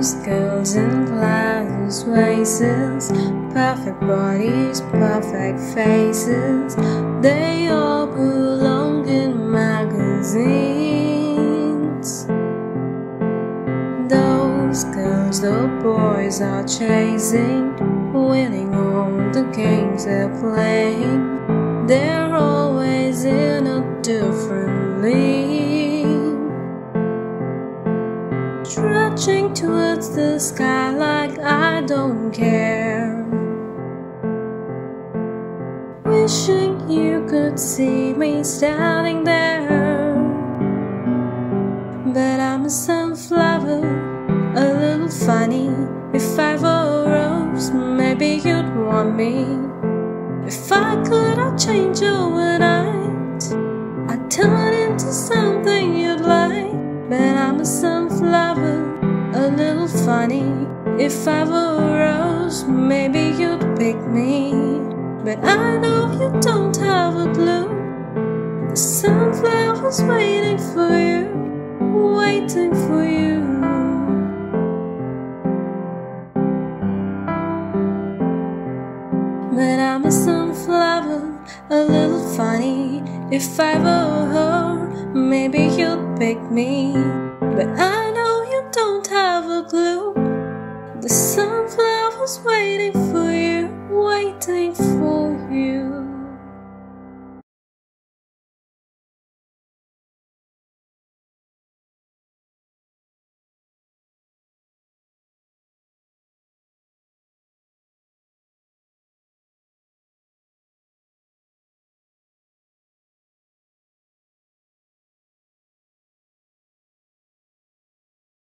Flowers, girls and flowers, vases, perfect bodies, perfect faces. They all belong in magazines. Those girls, the boys are chasing, winning all the games they're playing. They're always in a different league, stretching towards the sky like I don't care, wishing you could see me standing there. But I'm a sunflower, a little funny. If I were a rose, maybe you'd want me. If I could, I'd change overnight, I'd turn into something you'd like. But I'm a sunflower, a little funny. If I were a rose, maybe you'd pick me. But I know you don't have a clue, the sunflower's waiting for you, waiting for you. But I'm a sunflower, a little funny. If I were her, maybe you'd pick me. But I know you don't have a clue, the sunflower's waiting for you, waiting for you.